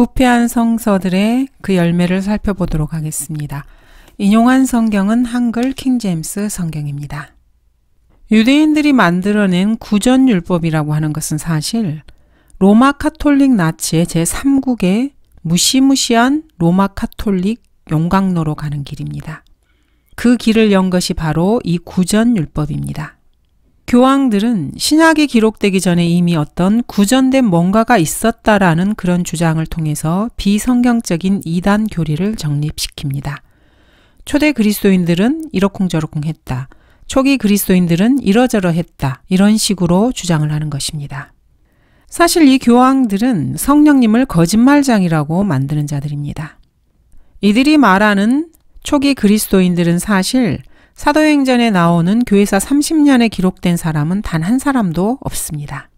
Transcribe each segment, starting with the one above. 부패한 성서들의 그 열매를 살펴보도록 하겠습니다. 인용한 성경은 한글 킹제임스 성경입니다. 유대인들이 만들어낸 구전율법이라고 하는 것은 사실 로마 카톨릭 나치의 제3국의 무시무시한 로마 카톨릭 용광로로 가는 길입니다. 그 길을 연 것이 바로 이 구전율법입니다. 교황들은 신약이 기록되기 전에 이미 어떤 구전된 뭔가가 있었다라는 그런 주장을 통해서 비성경적인 이단 교리를 정립시킵니다. 초대 그리스도인들은 이러쿵저러쿵 했다. 초기 그리스도인들은 이러저러 했다. 이런 식으로 주장을 하는 것입니다. 사실 이 교황들은 성령님을 거짓말장이라고 만드는 자들입니다. 이들이 말하는 초기 그리스도인들은 사실 사도행전에 나오는 교회사 30년에 기록된 사람은 단 한 사람도 없습니다.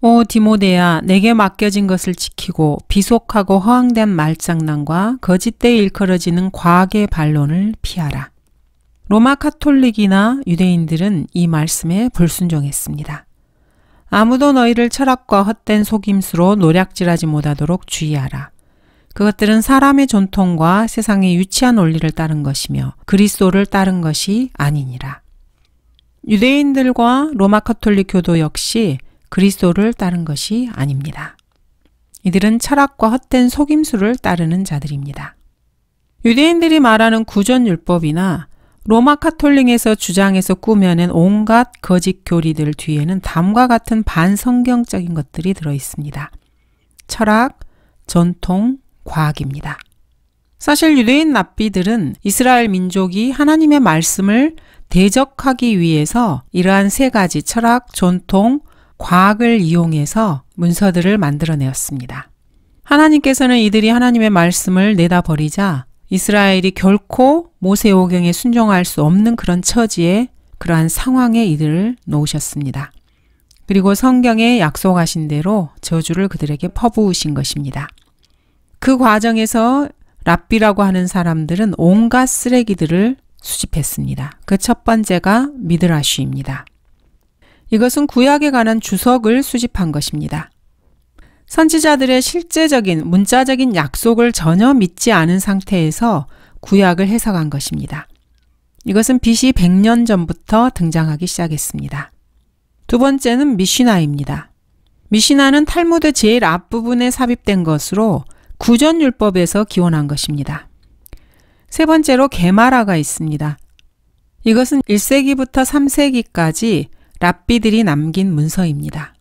오 디모데야, 내게 맡겨진 것을 지키고 비속하고 허황된 말장난과 거짓되이 일컬어지는 과학의 반론을 피하라. 로마 카톨릭이나 유대인들은 이 말씀에 불순종했습니다. 아무도 너희를 철학과 헛된 속임수로 노략질하지 못하도록 주의하라. 그것들은 사람의 전통과 세상의 유치한 원리를 따른 것이며 그리스도를 따른 것이 아니니라. 유대인들과 로마 카톨릭 교도 역시 그리스도를 따른 것이 아닙니다. 이들은 철학과 헛된 속임수를 따르는 자들입니다. 유대인들이 말하는 구전율법이나 로마 카톨릭에서 주장해서 꾸며낸 온갖 거짓 교리들 뒤에는 다음과 같은 반성경적인 것들이 들어있습니다. 철학, 전통, 과학입니다. 사실 유대인 납비들은 이스라엘 민족이 하나님의 말씀을 대적하기 위해서 이러한 세 가지 철학, 전통, 과학을 이용해서 문서들을 만들어내었습니다. 하나님께서는 이들이 하나님의 말씀을 내다버리자 이스라엘이 결코 모세오경에 순종할 수 없는 그런 처지에, 그러한 상황에 이들을 놓으셨습니다. 그리고 성경에 약속하신 대로 저주를 그들에게 퍼부으신 것입니다. 그 과정에서 랍비라고 하는 사람들은 온갖 쓰레기들을 수집했습니다. 그 첫 번째가 미드라쉬입니다. 이것은 구약에 관한 주석을 수집한 것입니다. 선지자들의 실제적인 문자적인 약속을 전혀 믿지 않은 상태에서 구약을 해석한 것입니다. 이것은 BC 100년 전부터 등장하기 시작했습니다. 두 번째는 미시나입니다. 미시나는 탈무드 제일 앞부분에 삽입된 것으로 구전율법에서 기원한 것입니다. 세 번째로 게마라가 있습니다. 이것은 1세기부터 3세기까지 랍비들이 남긴 문서입니다.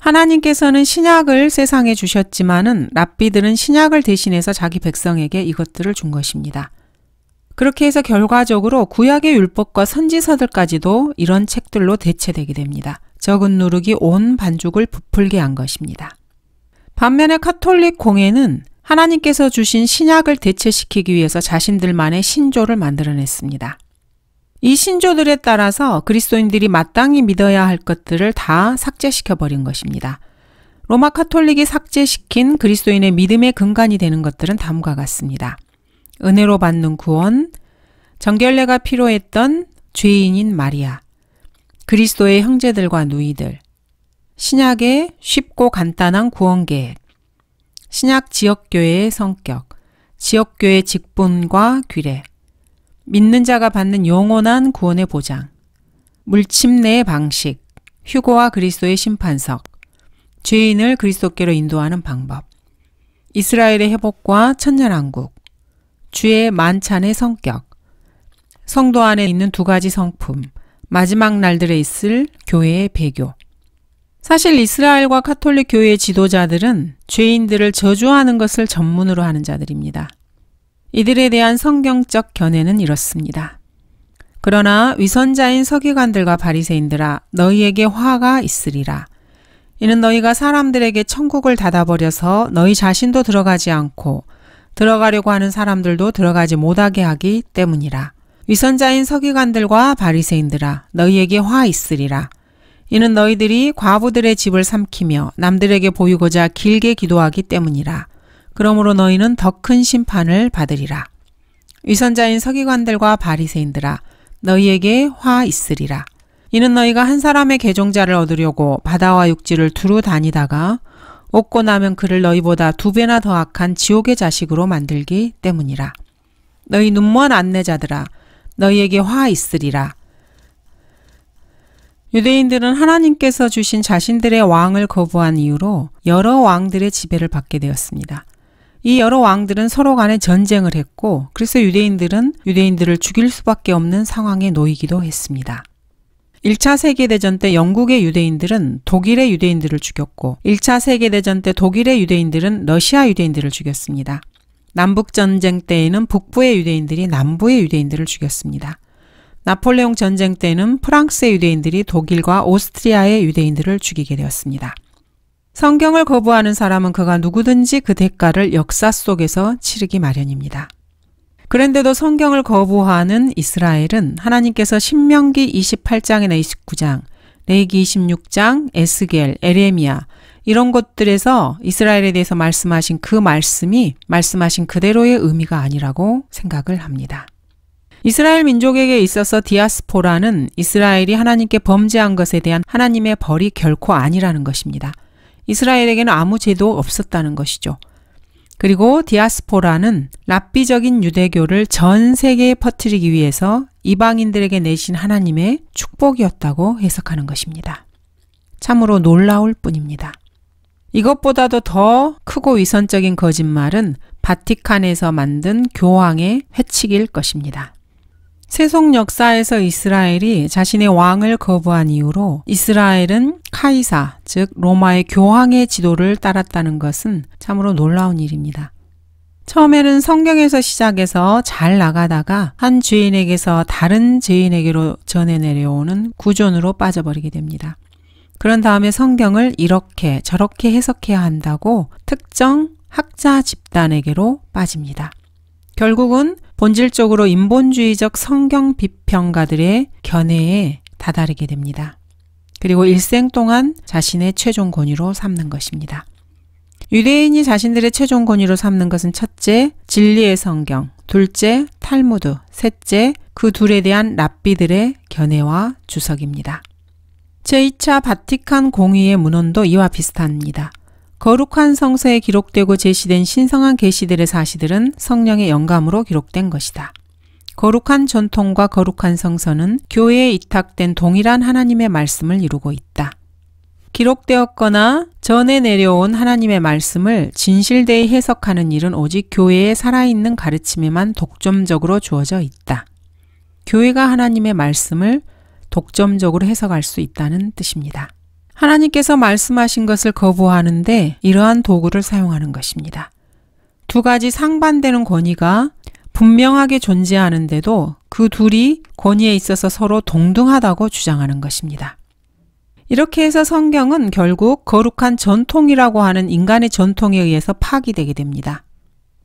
하나님께서는 신약을 세상에 주셨지만은 랍비들은 신약을 대신해서 자기 백성에게 이것들을 준 것입니다. 그렇게 해서 결과적으로 구약의 율법과 선지서들까지도 이런 책들로 대체되게 됩니다. 적은 누룩이 온 반죽을 부풀게 한 것입니다. 반면에 카톨릭 공회는 하나님께서 주신 신약을 대체시키기 위해서 자신들만의 신조를 만들어냈습니다. 이 신조들에 따라서 그리스도인들이 마땅히 믿어야 할 것들을 다 삭제시켜버린 것입니다. 로마 카톨릭이 삭제시킨 그리스도인의 믿음의 근간이 되는 것들은 다음과 같습니다. 은혜로 받는 구원, 정결례가 필요했던 죄인인 마리아, 그리스도의 형제들과 누이들, 신약의 쉽고 간단한 구원계획, 신약 지역교회의 성격, 지역교회 직분과 규례, 믿는 자가 받는 영원한 구원의 보장, 물침례의 방식, 휴거와 그리스도의 심판석, 죄인을 그리스도께로 인도하는 방법, 이스라엘의 회복과 천년왕국, 주의 만찬의 성격, 성도 안에 있는 두 가지 성품, 마지막 날들에 있을 교회의 배교. 사실 이스라엘과 카톨릭 교회의 지도자들은 죄인들을 저주하는 것을 전문으로 하는 자들입니다. 이들에 대한 성경적 견해는 이렇습니다. 그러나 위선자인 서기관들과 바리새인들아, 너희에게 화가 있으리라. 이는 너희가 사람들에게 천국을 닫아버려서 너희 자신도 들어가지 않고 들어가려고 하는 사람들도 들어가지 못하게 하기 때문이라. 위선자인 서기관들과 바리새인들아, 너희에게 화 있으리라. 이는 너희들이 과부들의 집을 삼키며 남들에게 보이고자 길게 기도하기 때문이라. 그러므로 너희는 더 큰 심판을 받으리라. 위선자인 서기관들과 바리새인들아, 너희에게 화 있으리라. 이는 너희가 한 사람의 계종자를 얻으려고 바다와 육지를 두루 다니다가 얻고 나면 그를 너희보다 2배나 더 악한 지옥의 자식으로 만들기 때문이라. 너희 눈먼 안내자들아, 너희에게 화 있으리라. 유대인들은 하나님께서 주신 자신들의 왕을 거부한 이유로 여러 왕들의 지배를 받게 되었습니다. 이 여러 왕들은 서로 간에 전쟁을 했고, 그래서 유대인들은 유대인들을 죽일 수밖에 없는 상황에 놓이기도 했습니다. 1차 세계대전 때 영국의 유대인들은 독일의 유대인들을 죽였고, 1차 세계대전 때 독일의 유대인들은 러시아 유대인들을 죽였습니다. 남북전쟁 때에는 북부의 유대인들이 남부의 유대인들을 죽였습니다. 나폴레옹 전쟁 때는 프랑스의 유대인들이 독일과 오스트리아의 유대인들을 죽이게 되었습니다. 성경을 거부하는 사람은 그가 누구든지 그 대가를 역사 속에서 치르기 마련입니다. 그런데도 성경을 거부하는 이스라엘은 하나님께서 신명기 28장이나 29장, 레위기 26장, 에스겔, 에레미야 이런 것들에서 이스라엘에 대해서 말씀하신 그 말씀이 말씀하신 그대로의 의미가 아니라고 생각을 합니다. 이스라엘 민족에게 있어서 디아스포라는 이스라엘이 하나님께 범죄한 것에 대한 하나님의 벌이 결코 아니라는 것입니다. 이스라엘에게는 아무 죄도 없었다는 것이죠. 그리고 디아스포라는 랍비적인 유대교를 전 세계에 퍼뜨리기 위해서 이방인들에게 내신 하나님의 축복이었다고 해석하는 것입니다. 참으로 놀라울 뿐입니다. 이것보다도 더 크고 위선적인 거짓말은 바티칸에서 만든 교황의 회칙일 것입니다. 세속 역사에서 이스라엘이 자신의 왕을 거부한 이유로 이스라엘은 카이사, 즉 로마의 교황의 지도를 따랐다는 것은 참으로 놀라운 일입니다. 처음에는 성경에서 시작해서 잘 나가다가 한 죄인에게서 다른 죄인에게로 전해 내려오는 구전으로 빠져버리게 됩니다. 그런 다음에 성경을 이렇게 저렇게 해석해야 한다고 특정 학자 집단에게로 빠집니다. 결국은 본질적으로 인본주의적 성경 비평가들의 견해에 다다르게 됩니다. 그리고 일생 동안 자신의 최종 권위로 삼는 것입니다. 유대인이 자신들의 최종 권위로 삼는 것은 첫째, 진리의 성경, 둘째, 탈무드, 셋째, 그 둘에 대한 랍비들의 견해와 주석입니다. 제2차 바티칸 공의회 문헌도 이와 비슷합니다. 거룩한 성서에 기록되고 제시된 신성한 계시들의 사실들은 성령의 영감으로 기록된 것이다. 거룩한 전통과 거룩한 성서는 교회에 이탁된 동일한 하나님의 말씀을 이루고 있다. 기록되었거나 전해 내려온 하나님의 말씀을 진실되이 해석하는 일은 오직 교회의 살아있는 가르침에만 독점적으로 주어져 있다. 교회가 하나님의 말씀을 독점적으로 해석할 수 있다는 뜻입니다. 하나님께서 말씀하신 것을 거부하는데 이러한 도구를 사용하는 것입니다. 두 가지 상반되는 권위가 분명하게 존재하는데도 그 둘이 권위에 있어서 서로 동등하다고 주장하는 것입니다. 이렇게 해서 성경은 결국 거룩한 전통이라고 하는 인간의 전통에 의해서 파기되게 됩니다.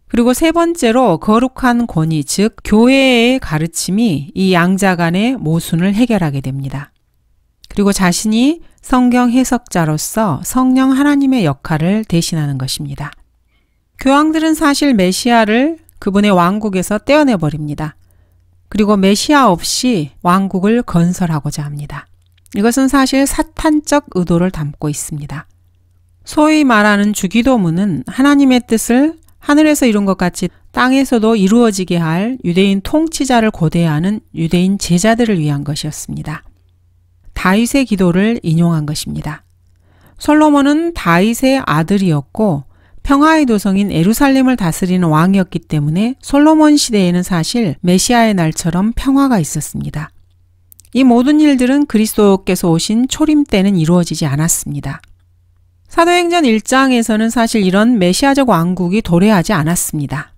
그리고 세 번째로 거룩한 권위, 즉 교회의 가르침이 이 양자 간의 모순을 해결하게 됩니다. 그리고 자신이 성경 해석자로서 성령 하나님의 역할을 대신하는 것입니다. 교황들은 사실 메시아를 그분의 왕국에서 떼어내버립니다. 그리고 메시아 없이 왕국을 건설하고자 합니다. 이것은 사실 사탄적 의도를 담고 있습니다. 소위 말하는 주기도문은 하나님의 뜻을 하늘에서 이룬 것 같이 땅에서도 이루어지게 할 유대인 통치자를 고대하는 유대인 제자들을 위한 것이었습니다. 다윗의 기도를 인용한 것입니다. 솔로몬은 다윗의 아들이었고 평화의 도성인 예루살렘을 다스리는 왕이었기 때문에 솔로몬 시대에는 사실 메시아의 날처럼 평화가 있었습니다. 이 모든 일들은 그리스도께서 오신 초림 때는 이루어지지 않았습니다. 사도행전 1장에서는 사실 이런 메시아적 왕국이 도래하지 않았습니다.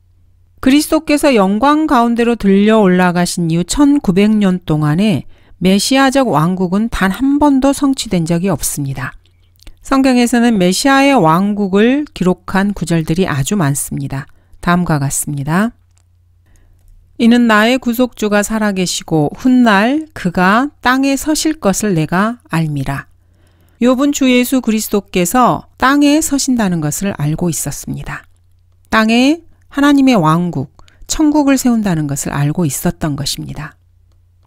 그리스도께서 영광 가운데로 들려 올라가신 이후 1900년 동안에 메시아적 왕국은 단 한 번도 성취된 적이 없습니다. 성경에서는 메시아의 왕국을 기록한 구절들이 아주 많습니다. 다음과 같습니다. 이는 나의 구속주가 살아계시고 훗날 그가 땅에 서실 것을 내가 알미라. 욥은 주 예수 그리스도께서 땅에 서신다는 것을 알고 있었습니다. 땅에 하나님의 왕국, 천국을 세운다는 것을 알고 있었던 것입니다.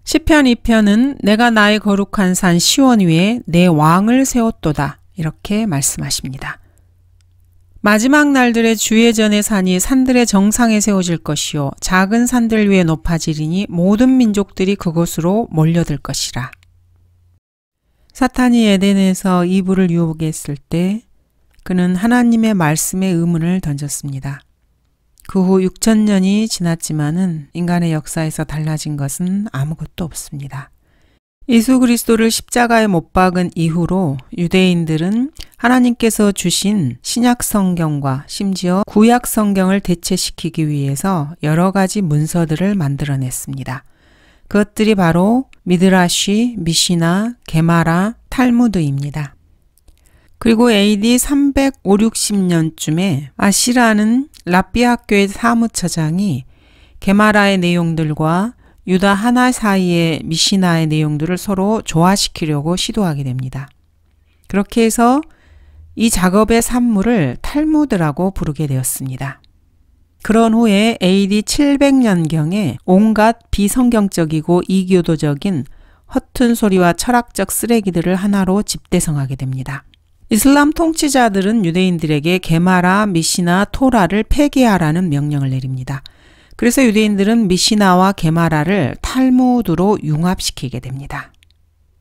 시편 2편은 내가 나의 거룩한 산 시온 위에 내 왕을 세웠도다 이렇게 말씀하십니다. 마지막 날들의 주의전의 산이 산들의 정상에 세워질 것이요 작은 산들 위에 높아지리니 모든 민족들이 그곳으로 몰려들 것이라. 사탄이 에덴에서 이브를 유혹했을 때 그는 하나님의 말씀에 의문을 던졌습니다. 그 후 6,000년이 지났지만은 인간의 역사에서 달라진 것은 아무것도 없습니다. 예수 그리스도를 십자가에 못 박은 이후로 유대인들은 하나님께서 주신 신약 성경과 심지어 구약 성경을 대체시키기 위해서 여러 가지 문서들을 만들어냈습니다. 그것들이 바로 미드라쉬, 미시나, 게마라, 탈무드입니다. 그리고 AD 360년쯤에 아시라는 랍비 학교의 사무처장이 게마라의 내용들과 유다 하나 사이의 미시나의 내용들을 서로 조화시키려고 시도하게 됩니다. 그렇게 해서 이 작업의 산물을 탈무드라고 부르게 되었습니다. 그런 후에 AD 700년경에 온갖 비성경적이고 이교도적인 허튼 소리와 철학적 쓰레기들을 하나로 집대성하게 됩니다. 이슬람 통치자들은 유대인들에게 게마라, 미시나, 토라를 폐기하라는 명령을 내립니다. 그래서 유대인들은 미시나와 게마라를 탈무드로 융합시키게 됩니다.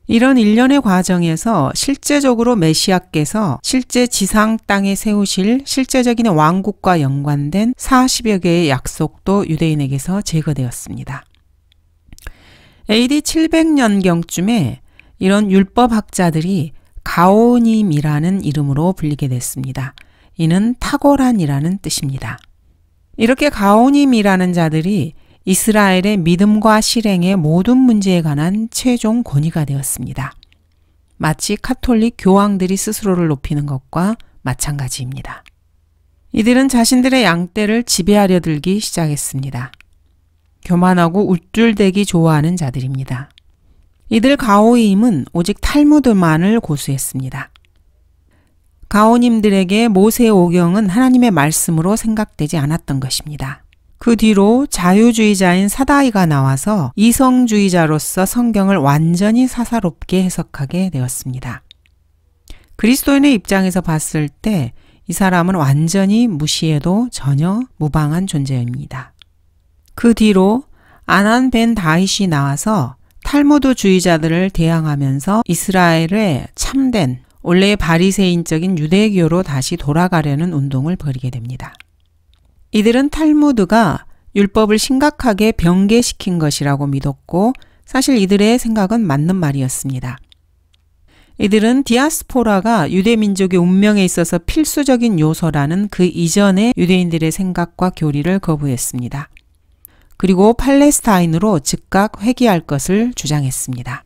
이런 일련의 과정에서 실제적으로 메시아께서 실제 지상 땅에 세우실 실제적인 왕국과 연관된 40여 개의 약속도 유대인에게서 제거되었습니다. AD 700년경쯤에 이런 율법학자들이 가오님이라는 이름으로 불리게 됐습니다. 이는 탁월한이라는 뜻입니다. 이렇게 가오님이라는 자들이 이스라엘의 믿음과 실행의 모든 문제에 관한 최종 권위가 되었습니다. 마치 카톨릭 교황들이 스스로를 높이는 것과 마찬가지입니다. 이들은 자신들의 양떼를 지배하려 들기 시작했습니다. 교만하고 우쭐대기 좋아하는 자들입니다. 이들 가오임은 오직 탈무드만을 고수했습니다. 가오님들에게 모세의 오경은 하나님의 말씀으로 생각되지 않았던 것입니다. 그 뒤로 자유주의자인 사다이가 나와서 이성주의자로서 성경을 완전히 사사롭게 해석하게 되었습니다. 그리스도인의 입장에서 봤을 때 이 사람은 완전히 무시해도 전혀 무방한 존재입니다. 그 뒤로 아난 벤 다윗이 나와서 탈무드주의자들을 대항하면서 이스라엘의 참된 원래의 바리새인적인 유대교로 다시 돌아가려는 운동을 벌이게 됩니다. 이들은 탈무드가 율법을 심각하게 변개시킨 것이라고 믿었고 사실 이들의 생각은 맞는 말이었습니다. 이들은 디아스포라가 유대민족의 운명에 있어서 필수적인 요소라는 그 이전의 유대인들의 생각과 교리를 거부했습니다. 그리고 팔레스타인으로 즉각 회귀할 것을 주장했습니다.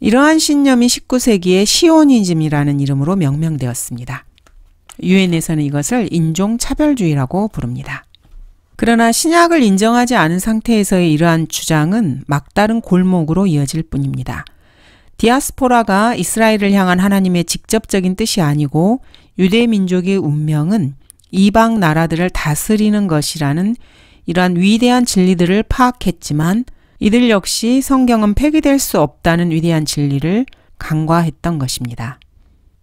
이러한 신념이 19세기에 시오니즘이라는 이름으로 명명되었습니다. 유엔에서는 이것을 인종차별주의라고 부릅니다. 그러나 신약을 인정하지 않은 상태에서의 이러한 주장은 막다른 골목으로 이어질 뿐입니다. 디아스포라가 이스라엘을 향한 하나님의 직접적인 뜻이 아니고 유대민족의 운명은 이방 나라들을 다스리는 것이라는 이러한 위대한 진리들을 파악했지만 이들 역시 성경은 폐기될 수 없다는 위대한 진리를 간과했던 것입니다.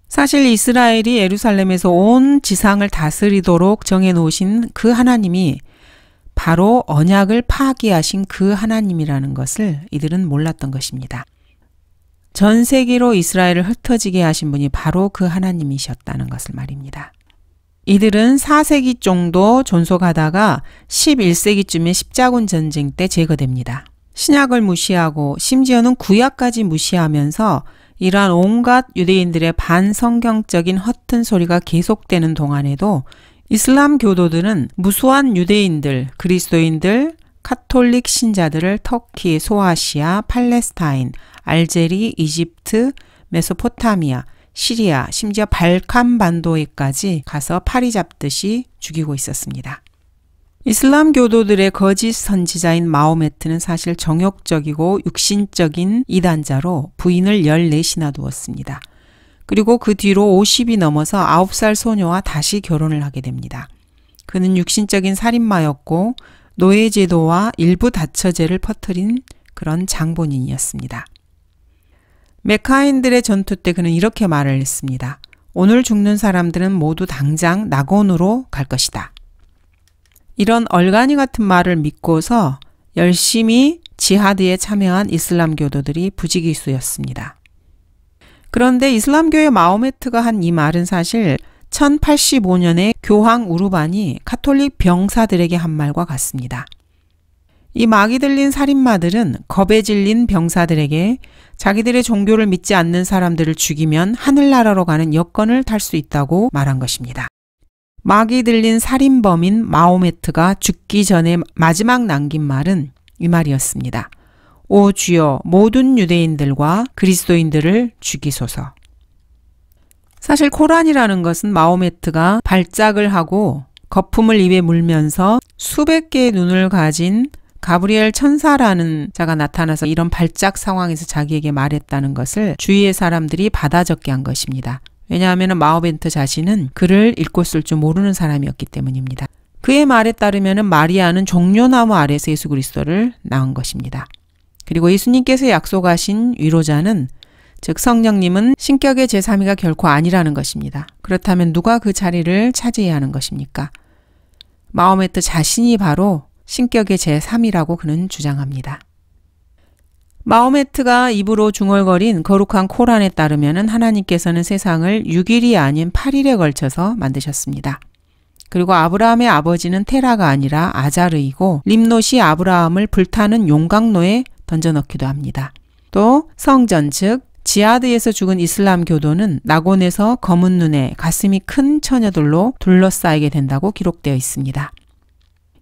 사실 이스라엘이 예루살렘에서 온 지상을 다스리도록 정해놓으신 그 하나님이 바로 언약을 파기하신 그 하나님이라는 것을 이들은 몰랐던 것입니다. 전 세계로 이스라엘을 흩어지게 하신 분이 바로 그 하나님이셨다는 것을 말입니다. 이들은 4세기 정도 존속하다가 11세기쯤에 십자군 전쟁 때 제거됩니다. 신약을 무시하고 심지어는 구약까지 무시하면서 이러한 온갖 유대인들의 반성경적인 허튼 소리가 계속되는 동안에도 이슬람 교도들은 무수한 유대인들, 그리스도인들, 카톨릭 신자들을 터키, 소아시아, 팔레스타인, 알제리, 이집트, 메소포타미아, 시리아, 심지어 발칸 반도에까지 가서 파리 잡듯이 죽이고 있었습니다. 이슬람 교도들의 거짓 선지자인 마호메트는 사실 정욕적이고 육신적인 이단자로 부인을 14이나 두었습니다. 그리고 그 뒤로 50이 넘어서 9살 소녀와 다시 결혼을 하게 됩니다. 그는 육신적인 살인마였고 노예제도와 일부 다처제를 퍼뜨린 그런 장본인이었습니다. 메카인들의 전투 때 그는 이렇게 말을 했습니다. 오늘 죽는 사람들은 모두 당장 낙원으로 갈 것이다. 이런 얼간이 같은 말을 믿고서 열심히 지하드에 참여한 이슬람교도들이 부지기수였습니다. 그런데 이슬람교의 마호메트가 한 이 말은 사실 1085년에 교황 우르반이 카톨릭 병사들에게 한 말과 같습니다. 이 막이 들린 살인마들은 겁에 질린 병사들에게 자기들의 종교를 믿지 않는 사람들을 죽이면 하늘나라로 가는 여권을 탈 수 있다고 말한 것입니다. 막이 들린 살인범인 마호메트가 죽기 전에 마지막 남긴 말은 이 말이었습니다. 오 주여, 모든 유대인들과 그리스도인들을 죽이소서. 사실 코란이라는 것은 마호메트가 발작을 하고 거품을 입에 물면서 수백 개의 눈을 가진 가브리엘 천사라는 자가 나타나서 이런 발작 상황에서 자기에게 말했다는 것을 주위의 사람들이 받아 적게 한 것입니다. 왜냐하면 마호메트 자신은 글을 읽고 쓸 줄 모르는 사람이었기 때문입니다. 그의 말에 따르면 마리아는 종려나무 아래에서 예수 그리스도를 낳은 것입니다. 그리고 예수님께서 약속하신 위로자는, 즉 성령님은 신격의 제3위가 결코 아니라는 것입니다. 그렇다면 누가 그 자리를 차지해야 하는 것입니까? 마호메트 자신이 바로 신격의 제3위라고 그는 주장합니다. 마호메트가 입으로 중얼거린 거룩한 코란에 따르면 하나님께서는 세상을 6일이 아닌 8일에 걸쳐서 만드셨습니다. 그리고 아브라함의 아버지는 테라가 아니라 아자르이고, 림롯이 아브라함을 불타는 용광로에 던져넣기도 합니다. 또 성전, 즉 지하드에서 죽은 이슬람 교도는 낙원에서 검은 눈에 가슴이 큰 처녀들로 둘러싸이게 된다고 기록되어 있습니다.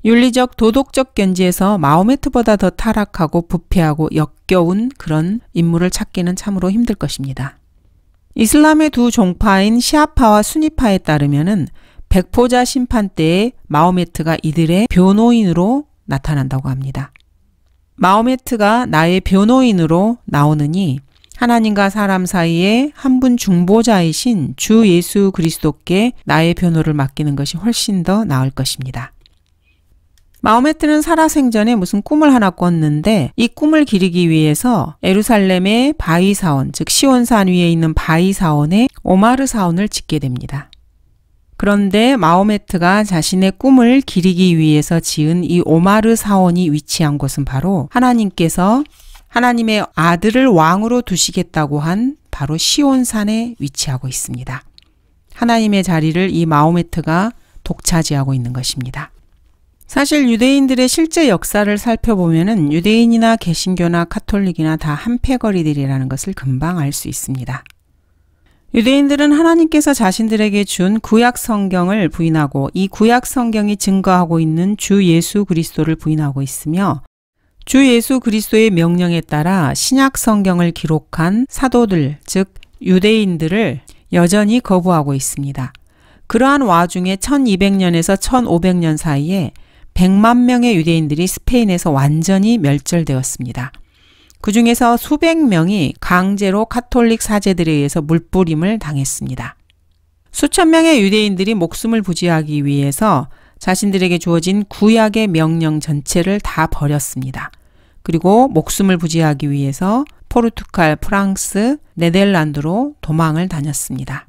윤리적 도덕적 견지에서 마호메트보다 더 타락하고 부패하고 역겨운 그런 인물을 찾기는 참으로 힘들 것입니다. 이슬람의 두 종파인 시아파와 수니파에 따르면은 백포자 심판 때에 마호메트가 이들의 변호인으로 나타난다고 합니다. 마호메트가 나의 변호인으로 나오느니 하나님과 사람 사이에 한 분 중보자이신 주 예수 그리스도께 나의 변호를 맡기는 것이 훨씬 더 나을 것입니다. 마호메트는 살아생전에 무슨 꿈을 하나 꿨는데 이 꿈을 기리기 위해서 예루살렘의 바위사원, 즉 시온산 위에 있는 바위사원에 오마르 사원을 짓게 됩니다. 그런데 마호메트가 자신의 꿈을 기리기 위해서 지은 이 오마르 사원이 위치한 곳은 바로 하나님께서 하나님의 아들을 왕으로 두시겠다고 한 바로 시온산에 위치하고 있습니다. 하나님의 자리를 이 마호메트가 독차지하고 있는 것입니다. 사실 유대인들의 실제 역사를 살펴보면은 유대인이나 개신교나 카톨릭이나 다 한패거리들이라는 것을 금방 알 수 있습니다. 유대인들은 하나님께서 자신들에게 준 구약 성경을 부인하고 이 구약 성경이 증거하고 있는 주 예수 그리스도를 부인하고 있으며, 주 예수 그리스도의 명령에 따라 신약 성경을 기록한 사도들, 즉 유대인들을 여전히 거부하고 있습니다. 그러한 와중에 1200년에서 1500년 사이에 100만 명의 유대인들이 스페인에서 완전히 멸절되었습니다. 그 중에서 수백 명이 강제로 카톨릭 사제들에 의해서 물뿌림을 당했습니다. 수천 명의 유대인들이 목숨을 부지하기 위해서 자신들에게 주어진 구약의 명령 전체를 다 버렸습니다. 그리고 목숨을 부지하기 위해서 포르투갈, 프랑스, 네덜란드로 도망을 다녔습니다.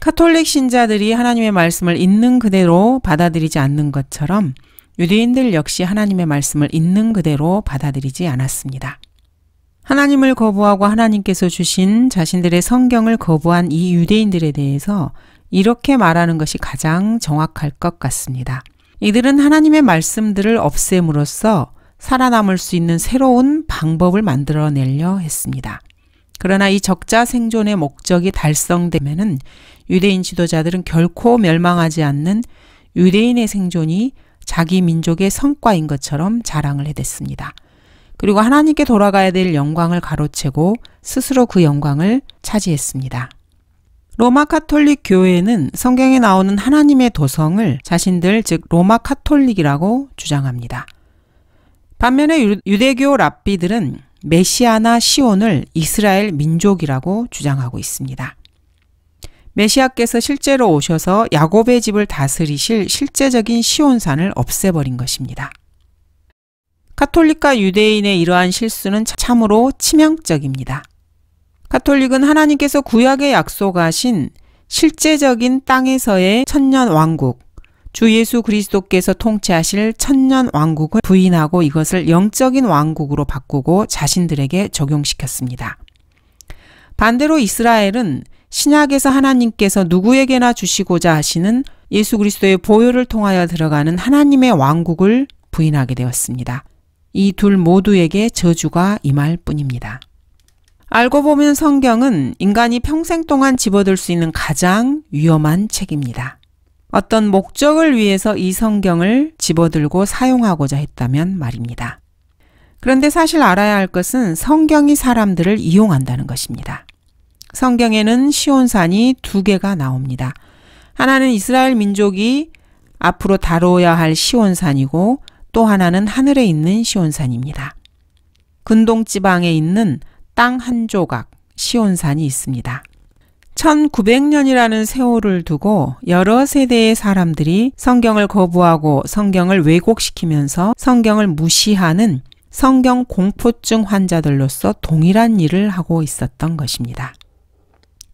카톨릭 신자들이 하나님의 말씀을 있는 그대로 받아들이지 않는 것처럼 유대인들 역시 하나님의 말씀을 있는 그대로 받아들이지 않았습니다. 하나님을 거부하고 하나님께서 주신 자신들의 성경을 거부한 이 유대인들에 대해서 이렇게 말하는 것이 가장 정확할 것 같습니다. 이들은 하나님의 말씀들을 없앰으로써 살아남을 수 있는 새로운 방법을 만들어내려 했습니다. 그러나 이 적자 생존의 목적이 달성되면은 유대인 지도자들은 결코 멸망하지 않는 유대인의 생존이 자기 민족의 성과인 것처럼 자랑을 해댔습니다. 그리고 하나님께 돌아가야 될 영광을 가로채고 스스로 그 영광을 차지했습니다. 로마 카톨릭 교회는 성경에 나오는 하나님의 도성을 자신들, 즉 로마 카톨릭이라고 주장합니다. 반면에 유대교 랍비들은 메시아나 시온을 이스라엘 민족이라고 주장하고 있습니다. 메시아께서 실제로 오셔서 야곱의 집을 다스리실 실제적인 시온산을 없애버린 것입니다. 카톨릭과 유대인의 이러한 실수는 참으로 치명적입니다. 카톨릭은 하나님께서 구약에 약속하신 실제적인 땅에서의 천년 왕국, 주 예수 그리스도께서 통치하실 천년 왕국을 부인하고 이것을 영적인 왕국으로 바꾸고 자신들에게 적용시켰습니다. 반대로 이스라엘은 신약에서 하나님께서 누구에게나 주시고자 하시는 예수 그리스도의 보혈을 통하여 들어가는 하나님의 왕국을 부인하게 되었습니다. 이 둘 모두에게 저주가 임할 뿐입니다. 알고 보면 성경은 인간이 평생 동안 집어들 수 있는 가장 위험한 책입니다. 어떤 목적을 위해서 이 성경을 집어들고 사용하고자 했다면 말입니다. 그런데 사실 알아야 할 것은 성경이 사람들을 이용한다는 것입니다. 성경에는 시온산이 2개가 나옵니다. 하나는 이스라엘 민족이 앞으로 다뤄야 할 시온산이고 또 하나는 하늘에 있는 시온산입니다. 근동지방에 있는 땅 한 조각 시온산이 있습니다. 1900년이라는 세월을 두고 여러 세대의 사람들이 성경을 거부하고 성경을 왜곡시키면서 성경을 무시하는 성경 공포증 환자들로서 동일한 일을 하고 있었던 것입니다.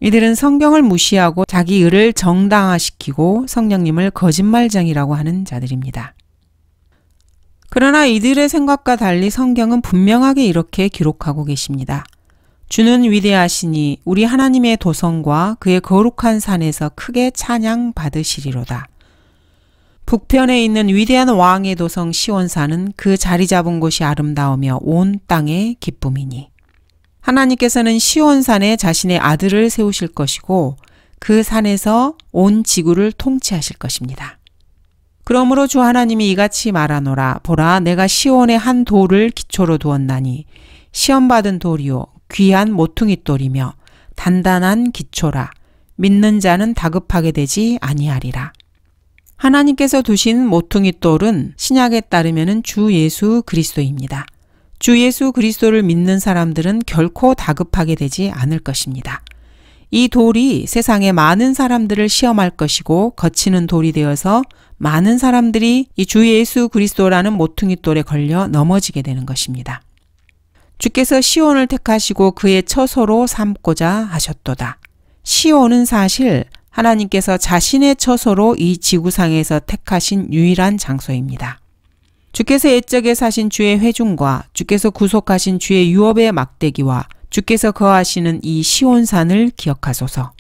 이들은 성경을 무시하고 자기 의를 정당화시키고 성령님을 거짓말쟁이라고 하는 자들입니다. 그러나 이들의 생각과 달리 성경은 분명하게 이렇게 기록하고 계십니다. 주는 위대하시니 우리 하나님의 도성과 그의 거룩한 산에서 크게 찬양받으시리로다. 북편에 있는 위대한 왕의 도성 시온산은 그 자리 잡은 곳이 아름다우며 온 땅의 기쁨이니. 하나님께서는 시온산에 자신의 아들을 세우실 것이고 그 산에서 온 지구를 통치하실 것입니다. 그러므로 주 하나님이 이같이 말하노라. 보라, 내가 시온의 한 돌을 기초로 두었나니 시험받은 돌이요 귀한 모퉁이 돌이며 단단한 기초라. 믿는 자는 다급하게 되지 아니하리라. 하나님께서 두신 모퉁이 돌은 신약에 따르면 주 예수 그리스도입니다. 주 예수 그리스도를 믿는 사람들은 결코 다급하게 되지 않을 것입니다. 이 돌이 세상의 많은 사람들을 시험할 것이고 거치는 돌이 되어서 많은 사람들이 이 주 예수 그리스도라는 모퉁이 돌에 걸려 넘어지게 되는 것입니다. 주께서 시온을 택하시고 그의 처소로 삼고자 하셨도다. 시온은 사실 하나님께서 자신의 처소로 이 지구상에서 택하신 유일한 장소입니다. 주께서 옛적에 사신 주의 회중과 주께서 구속하신 주의 유업의 막대기와 주께서 거하시는 이 시온산을 기억하소서.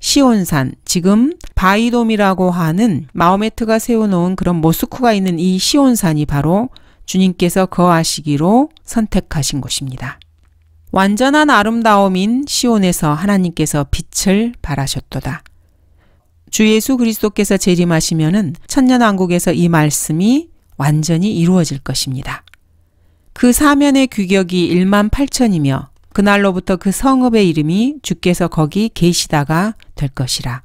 시온산, 지금 바이돔이라고 하는 마호메트가 세워놓은 그런 모스크가 있는 이 시온산이 바로 주님께서 거하시기로 선택하신 곳입니다. 완전한 아름다움인 시온에서 하나님께서 빛을 발하셨도다. 주 예수 그리스도께서 재림하시면은 천년왕국에서 이 말씀이 완전히 이루어질 것입니다. 그 사면의 규격이 18,000이며 그날로부터 그 성읍의 이름이 주께서 거기 계시다가 될 것이라.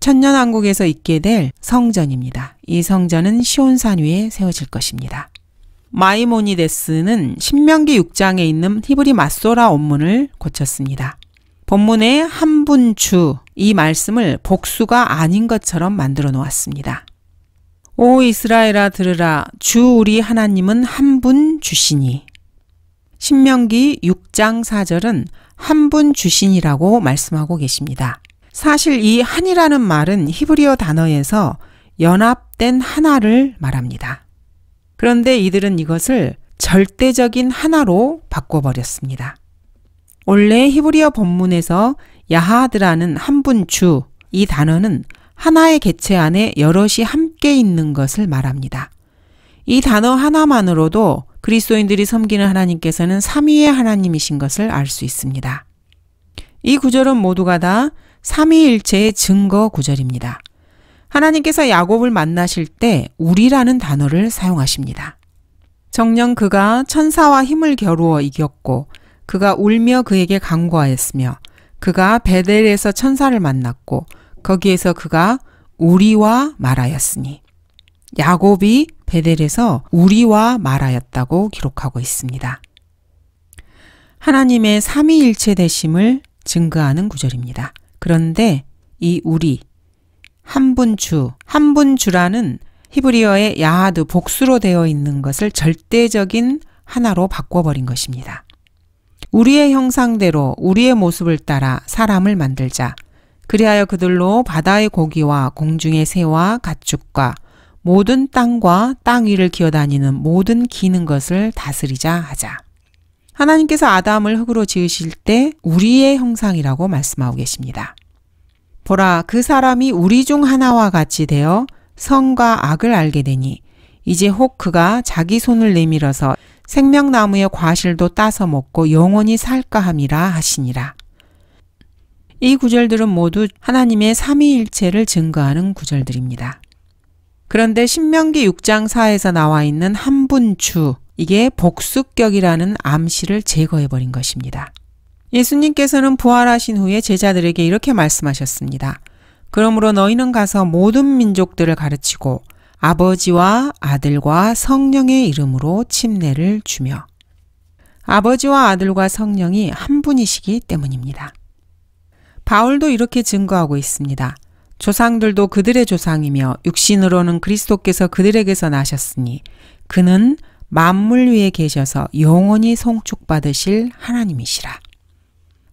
천년왕국에서 있게 될 성전입니다. 이 성전은 시온산 위에 세워질 것입니다. 마이모니데스는 신명기 6장에 있는 히브리 마소라 원문을 고쳤습니다. 본문의 한 분 주 이 말씀을 복수가 아닌 것처럼 만들어 놓았습니다. 오 이스라엘아 들으라. 주 우리 하나님은 한 분 주시니. 신명기 6장 4절은 한 분 주시니라고 말씀하고 계십니다. 사실 이 한이라는 말은 히브리어 단어에서 연합된 하나를 말합니다. 그런데 이들은 이것을 절대적인 하나로 바꿔버렸습니다. 원래 히브리어 본문에서 야하드라는 한 분 주 이 단어는 하나의 개체 안에 여럿이 함께 있는 것을 말합니다. 이 단어 하나만으로도 그리스도인들이 섬기는 하나님께서는 삼위의 하나님이신 것을 알 수 있습니다. 이 구절은 모두가 다 삼위일체의 증거 구절입니다. 하나님께서 야곱을 만나실 때 우리라는 단어를 사용하십니다. 정녕 그가 천사와 힘을 겨루어 이겼고 그가 울며 그에게 간구하였으며 그가 베델에서 천사를 만났고 거기에서 그가 우리와 말하였으니. 야곱이 베델에서 우리와 말하였다고 기록하고 있습니다. 하나님의 삼위일체 되심을 증거하는 구절입니다. 그런데 이 우리, 한 분 주, 한 분 주라는 히브리어의 야하드 복수로 되어 있는 것을 절대적인 하나로 바꿔버린 것입니다. 우리의 형상대로 우리의 모습을 따라 사람을 만들자. 그리하여 그들로 바다의 고기와 공중의 새와 가축과 모든 땅과 땅 위를 기어다니는 모든 기는 것을 다스리자 하자. 하나님께서 아담을 흙으로 지으실 때 우리의 형상이라고 말씀하고 계십니다. 보라, 그 사람이 우리 중 하나와 같이 되어 선과 악을 알게 되니 이제 혹 그가 자기 손을 내밀어서 생명나무의 과실도 따서 먹고 영원히 살까 함이라 하시니라. 이 구절들은 모두 하나님의 삼위일체를 증거하는 구절들입니다. 그런데 신명기 6장 4에서 나와 있는 한분주, 이게 복수격이라는 암시를 제거해버린 것입니다. 예수님께서는 부활하신 후에 제자들에게 이렇게 말씀하셨습니다. 그러므로 너희는 가서 모든 민족들을 가르치고 아버지와 아들과 성령의 이름으로 침례를 주며, 아버지와 아들과 성령이 한 분이시기 때문입니다. 바울도 이렇게 증거하고 있습니다. 조상들도 그들의 조상이며 육신으로는 그리스도께서 그들에게서 나셨으니 그는 만물 위에 계셔서 영원히 송축받으실 하나님이시라.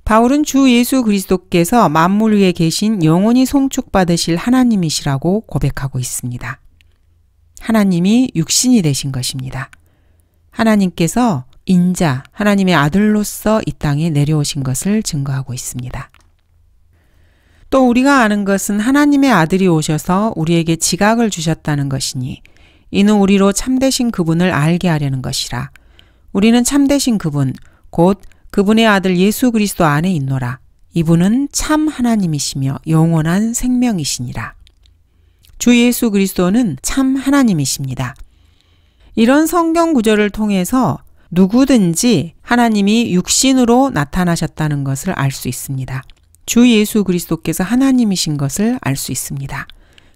바울은 주 예수 그리스도께서 만물 위에 계신 영원히 송축받으실 하나님이시라고 고백하고 있습니다. 하나님이 육신이 되신 것입니다. 하나님께서 인자, 하나님의 아들로서 이 땅에 내려오신 것을 증거하고 있습니다. 또 우리가 아는 것은 하나님의 아들이 오셔서 우리에게 지각을 주셨다는 것이니 이는 우리로 참되신 그분을 알게 하려는 것이라. 우리는 참되신 그분, 곧 그분의 아들 예수 그리스도 안에 있노라. 이분은 참 하나님이시며 영원한 생명이시니라. 주 예수 그리스도는 참 하나님이십니다. 이런 성경 구절을 통해서 누구든지 하나님이 육신으로 나타나셨다는 것을 알 수 있습니다. 주 예수 그리스도께서 하나님이신 것을 알 수 있습니다.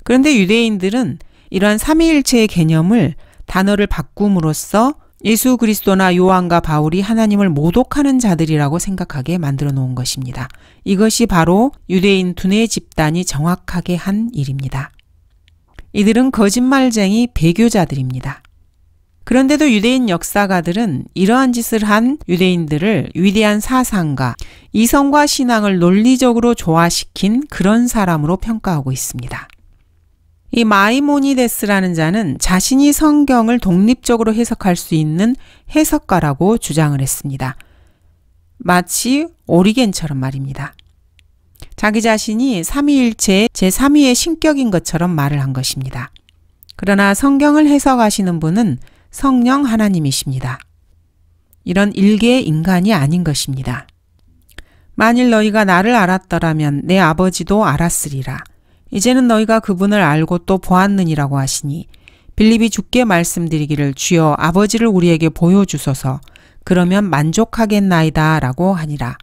그런데 유대인들은 이러한 삼위일체의 개념을 단어를 바꿈으로써 예수 그리스도나 요한과 바울이 하나님을 모독하는 자들이라고 생각하게 만들어 놓은 것입니다. 이것이 바로 유대인 두뇌 집단이 정확하게 한 일입니다. 이들은 거짓말쟁이 배교자들입니다. 그런데도 유대인 역사가들은 이러한 짓을 한 유대인들을 위대한 사상가, 이성과 신앙을 논리적으로 조화시킨 그런 사람으로 평가하고 있습니다. 이 마이모니데스라는 자는 자신이 성경을 독립적으로 해석할 수 있는 해석가라고 주장을 했습니다. 마치 오리겐처럼 말입니다. 자기 자신이 삼위일체의 제3위의 신격인 것처럼 말을 한 것입니다. 그러나 성경을 해석하시는 분은 성령 하나님이십니다. 이런 일개의 인간이 아닌 것입니다. 만일 너희가 나를 알았더라면 내 아버지도 알았으리라. 이제는 너희가 그분을 알고 또 보았느니라고 하시니 빌립이 주께 말씀드리기를 주여 아버지를 우리에게 보여주소서 그러면 만족하겠나이다 라고 하니라.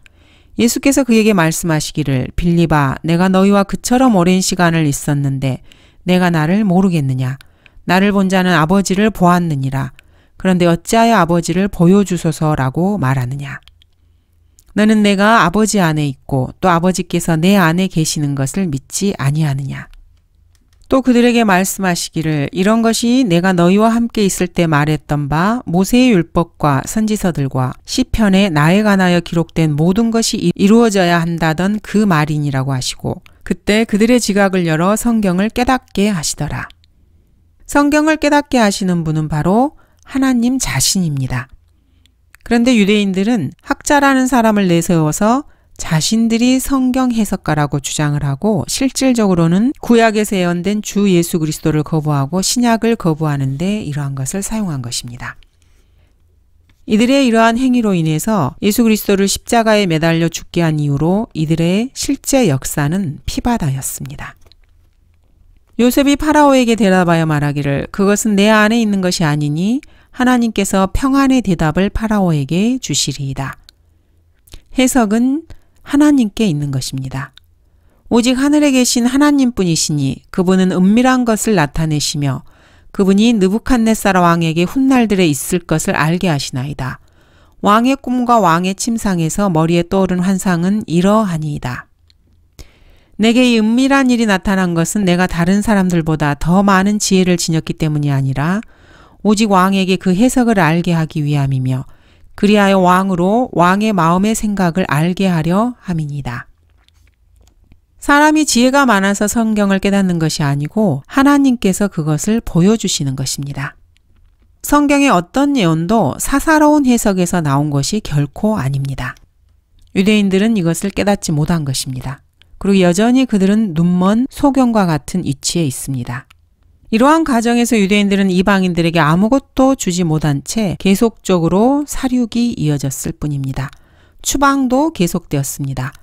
예수께서 그에게 말씀하시기를 빌립아 내가 너희와 그처럼 오랜 시간을 있었는데 내가 나를 모르겠느냐. 나를 본 자는 아버지를 보았느니라. 그런데 어찌하여 아버지를 보여주소서라고 말하느냐. 너는 내가 아버지 안에 있고 또 아버지께서 내 안에 계시는 것을 믿지 아니하느냐. 또 그들에게 말씀하시기를 이런 것이 내가 너희와 함께 있을 때 말했던 바 모세의 율법과 선지서들과 시편에 나에 관하여 기록된 모든 것이 이루어져야 한다던 그 말이니라고 하시고 그때 그들의 지각을 열어 성경을 깨닫게 하시더라. 성경을 깨닫게 하시는 분은 바로 하나님 자신입니다. 그런데 유대인들은 학자라는 사람을 내세워서 자신들이 성경 해석가라고 주장을 하고 실질적으로는 구약에서 예언된 주 예수 그리스도를 거부하고 신약을 거부하는 데 이러한 것을 사용한 것입니다. 이들의 이러한 행위로 인해서 예수 그리스도를 십자가에 매달려 죽게 한 이후로 이들의 실제 역사는 피바다였습니다. 요셉이 파라오에게 대답하여 말하기를 그것은 내 안에 있는 것이 아니니 하나님께서 평안의 대답을 파라오에게 주시리이다. 해석은 하나님께 있는 것입니다. 오직 하늘에 계신 하나님뿐이시니 그분은 은밀한 것을 나타내시며 그분이 느부갓네살 왕에게 훗날들에 있을 것을 알게 하시나이다. 왕의 꿈과 왕의 침상에서 머리에 떠오른 환상은 이러하니이다. 내게 이 은밀한 일이 나타난 것은 내가 다른 사람들보다 더 많은 지혜를 지녔기 때문이 아니라 오직 왕에게 그 해석을 알게 하기 위함이며 그리하여 왕으로 왕의 마음의 생각을 알게 하려 함이니이다. 사람이 지혜가 많아서 성경을 깨닫는 것이 아니고 하나님께서 그것을 보여주시는 것입니다. 성경의 어떤 예언도 사사로운 해석에서 나온 것이 결코 아닙니다. 유대인들은 이것을 깨닫지 못한 것입니다. 그리고 여전히 그들은 눈먼 소경과 같은 위치에 있습니다. 이러한 과정에서 유대인들은 이방인들에게 아무것도 주지 못한 채 계속적으로 살육이 이어졌을 뿐입니다. 추방도 계속되었습니다.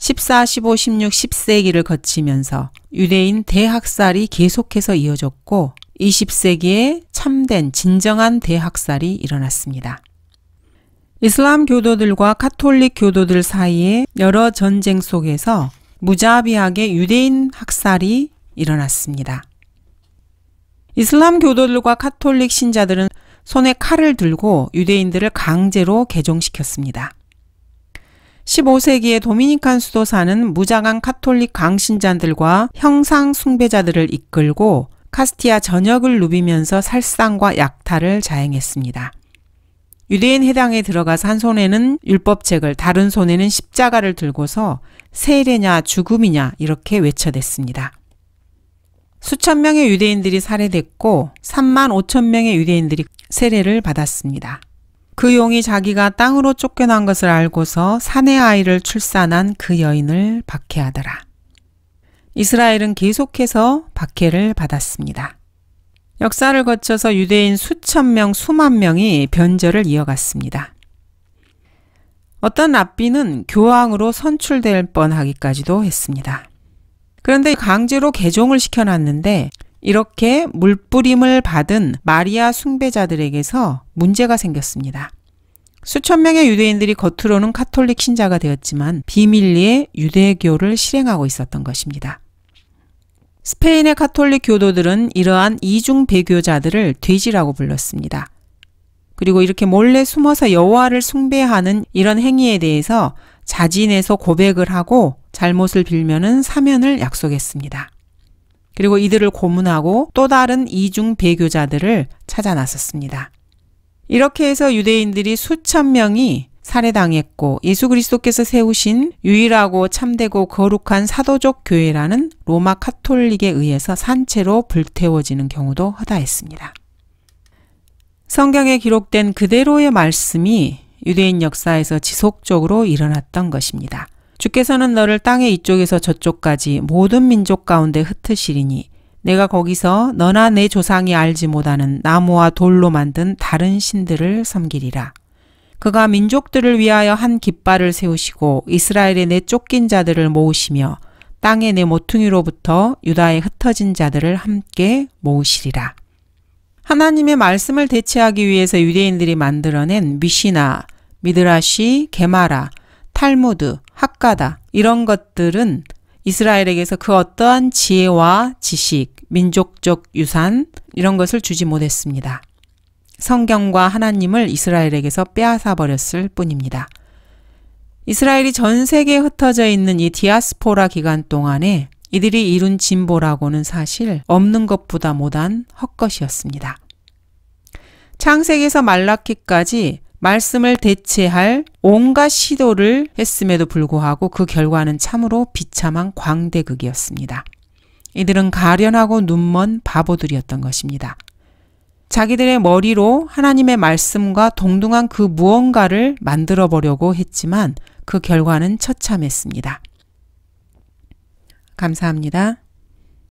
14, 15, 16, 10세기를 거치면서 유대인 대학살이 계속해서 이어졌고 20세기에 참된 진정한 대학살이 일어났습니다. 이슬람 교도들과 카톨릭 교도들 사이의 여러 전쟁 속에서 무자비하게 유대인 학살이 일어났습니다. 이슬람 교도들과 카톨릭 신자들은 손에 칼을 들고 유대인들을 강제로 개종시켰습니다. 15세기에 도미니칸 수도사는 무장한 카톨릭 강신자들과 형상 숭배자들을 이끌고 카스티아 전역을 누비면서 살상과 약탈을 자행했습니다. 유대인 회당에 들어가서 한 손에는 율법책을, 다른 손에는 십자가를 들고서 세례냐 죽음이냐 이렇게 외쳐댔습니다. 수천 명의 유대인들이 살해됐고 3만 5천 명의 유대인들이 세례를 받았습니다. 그 용이 자기가 땅으로 쫓겨난 것을 알고서 사내 아이를 출산한 그 여인을 박해하더라. 이스라엘은 계속해서 박해를 받았습니다. 역사를 거쳐서 유대인 수천 명, 수만 명이 변절을 이어갔습니다. 어떤 랍비는 교황으로 선출될 뻔하기까지도 했습니다. 그런데 강제로 개종을 시켜놨는데 이렇게 물뿌림을 받은 마리아 숭배자들에게서 문제가 생겼습니다. 수천 명의 유대인들이 겉으로는 카톨릭 신자가 되었지만 비밀리에 유대교를 실행하고 있었던 것입니다. 스페인의 카톨릭 교도들은 이러한 이중 배교자들을 돼지라고 불렀습니다. 그리고 이렇게 몰래 숨어서 여호와를 숭배하는 이런 행위에 대해서 자진해서 고백을 하고 잘못을 빌면은 사면을 약속했습니다. 그리고 이들을 고문하고 또 다른 이중 배교자들을 찾아 나섰습니다. 이렇게 해서 유대인들이 수천 명이 살해당했고 예수 그리스도께서 세우신 유일하고 참되고 거룩한 사도적 교회라는 로마 카톨릭에 의해서 산채로 불태워지는 경우도 허다했습니다. 성경에 기록된 그대로의 말씀이 유대인 역사에서 지속적으로 일어났던 것입니다. 주께서는 너를 땅의 이쪽에서 저쪽까지 모든 민족 가운데 흩으시리니 내가 거기서 너나 내 조상이 알지 못하는 나무와 돌로 만든 다른 신들을 섬기리라. 그가 민족들을 위하여 한 깃발을 세우시고 이스라엘의 내 쫓긴 자들을 모으시며 땅의 내 모퉁이로부터 유다에 흩어진 자들을 함께 모으시리라. 하나님의 말씀을 대체하기 위해서 유대인들이 만들어낸 미시나, 미드라쉬, 게마라, 탈무드, 학가다 이런 것들은 이스라엘에게서 그 어떠한 지혜와 지식, 민족적 유산 이런 것을 주지 못했습니다. 성경과 하나님을 이스라엘에게서 빼앗아 버렸을 뿐입니다. 이스라엘이 전 세계에 흩어져 있는 이 디아스포라 기간 동안에 이들이 이룬 진보라고는 사실 없는 것보다 못한 헛것이었습니다. 창세기에서 말라키까지 말씀을 대체할 온갖 시도를 했음에도 불구하고 그 결과는 참으로 비참한 광대극이었습니다. 이들은 가련하고 눈먼 바보들이었던 것입니다. 자기들의 머리로 하나님의 말씀과 동등한 그 무언가를 만들어 보려고 했지만 그 결과는 처참했습니다. 감사합니다.